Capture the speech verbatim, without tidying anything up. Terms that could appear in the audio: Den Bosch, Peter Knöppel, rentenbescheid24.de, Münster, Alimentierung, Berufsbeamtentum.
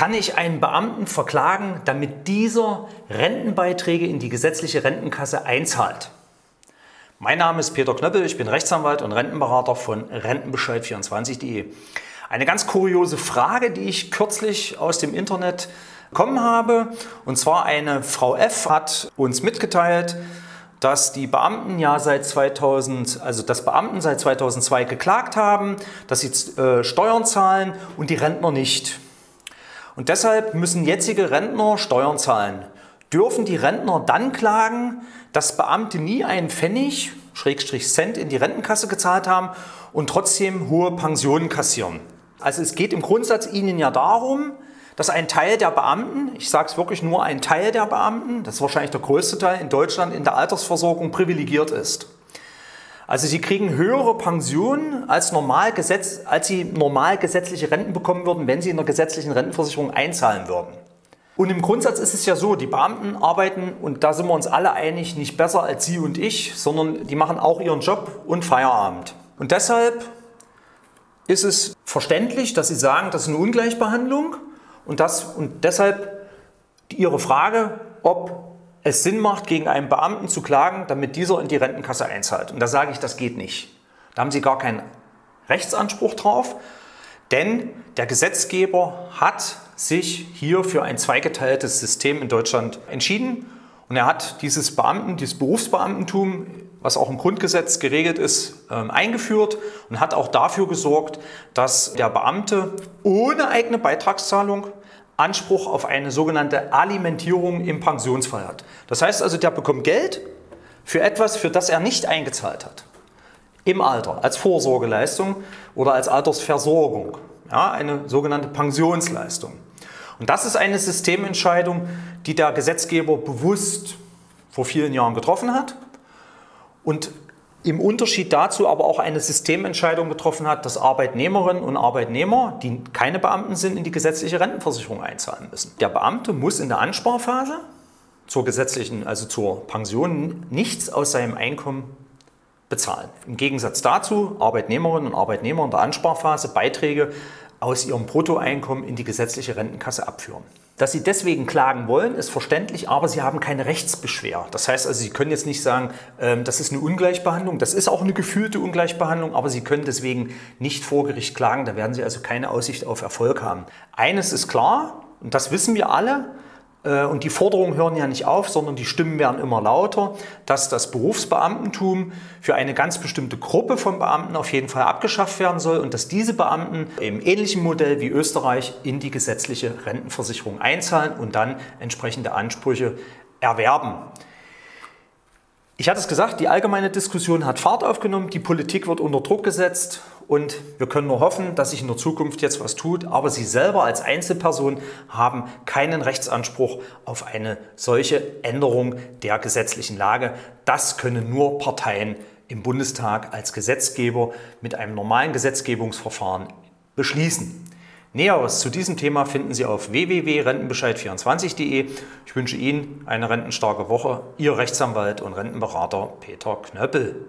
kann ich einen Beamten verklagen, damit dieser Rentenbeiträge in die gesetzliche Rentenkasse einzahlt. Mein Name ist Peter Knöppel, ich bin Rechtsanwalt und Rentenberater von rentenbescheid vierundzwanzig punkt de. Eine ganz kuriose Frage, die ich kürzlich aus dem Internet bekommen habe, und zwar eine Frau F. hat uns mitgeteilt, dass die Beamten ja seit zweitausend, also dass Beamten seit zweitausendzwei geklagt haben, dass sie äh, Steuern zahlen und die Rentner nicht. Und deshalb müssen jetzige Rentner Steuern zahlen. Dürfen die Rentner dann klagen, dass Beamte nie einen Pfennig, Schrägstrich Cent, in die Rentenkasse gezahlt haben und trotzdem hohe Pensionen kassieren? Also es geht im Grundsatz ihnen ja darum, dass ein Teil der Beamten, ich sage es wirklich nur ein Teil der Beamten, das ist wahrscheinlich der größte Teil in Deutschland, in der Altersversorgung privilegiert ist. Also sie kriegen höhere Pensionen, als, normal gesetz, als sie normal gesetzliche Renten bekommen würden, wenn sie in der gesetzlichen Rentenversicherung einzahlen würden. Und im Grundsatz ist es ja so, die Beamten arbeiten, und da sind wir uns alle einig, nicht besser als Sie und ich, sondern die machen auch ihren Job und Feierabend. Und deshalb ist es verständlich, dass Sie sagen, das ist eine Ungleichbehandlung. Und, das, und deshalb Ihre Frage, ob es Sinn macht, gegen einen Beamten zu klagen, damit dieser in die Rentenkasse einzahlt. Und da sage ich, das geht nicht. Da haben Sie gar keinen Rechtsanspruch drauf, denn der Gesetzgeber hat sich hier für ein zweigeteiltes System in Deutschland entschieden. Und er hat dieses Beamten, dieses Berufsbeamtentum, was auch im Grundgesetz geregelt ist, eingeführt und hat auch dafür gesorgt, dass der Beamte ohne eigene Beitragszahlung Anspruch auf eine sogenannte Alimentierung im Pensionsfall hat. Das heißt also, der bekommt Geld für etwas, für das er nicht eingezahlt hat. Im Alter, als Vorsorgeleistung oder als Altersversorgung. Ja, eine sogenannte Pensionsleistung. Und das ist eine Systementscheidung, die der Gesetzgeber bewusst vor vielen Jahren getroffen hat. Und im Unterschied dazu aber auch eine Systementscheidung getroffen hat, dass Arbeitnehmerinnen und Arbeitnehmer, die keine Beamten sind, in die gesetzliche Rentenversicherung einzahlen müssen. Der Beamte muss in der Ansparphase zur gesetzlichen, also zur Pension, nichts aus seinem Einkommen bezahlen. Im Gegensatz dazu Arbeitnehmerinnen und Arbeitnehmer in der Ansparphase Beiträge aus ihrem Bruttoeinkommen in die gesetzliche Rentenkasse abführen. Dass Sie deswegen klagen wollen, ist verständlich, aber Sie haben keine Rechtsbeschwer. Das heißt also, Sie können jetzt nicht sagen, das ist eine Ungleichbehandlung, das ist auch eine gefühlte Ungleichbehandlung, aber Sie können deswegen nicht vor Gericht klagen, da werden Sie also keine Aussicht auf Erfolg haben. Eines ist klar, und das wissen wir alle, und die Forderungen hören ja nicht auf, sondern die Stimmen werden immer lauter, dass das Berufsbeamtentum für eine ganz bestimmte Gruppe von Beamten auf jeden Fall abgeschafft werden soll und dass diese Beamten im ähnlichen Modell wie Österreich in die gesetzliche Rentenversicherung einzahlen und dann entsprechende Ansprüche erwerben. Ich hatte es gesagt, die allgemeine Diskussion hat Fahrt aufgenommen, die Politik wird unter Druck gesetzt und wir können nur hoffen, dass sich in der Zukunft jetzt was tut, aber Sie selber als Einzelperson haben keinen Rechtsanspruch auf eine solche Änderung der gesetzlichen Lage. Das können nur Parteien im Bundestag als Gesetzgeber mit einem normalen Gesetzgebungsverfahren beschließen. Näheres zu diesem Thema finden Sie auf w w w punkt rentenbescheid vierundzwanzig punkt de. Ich wünsche Ihnen eine rentenstarke Woche. Ihr Rechtsanwalt und Rentenberater Peter Knöppel.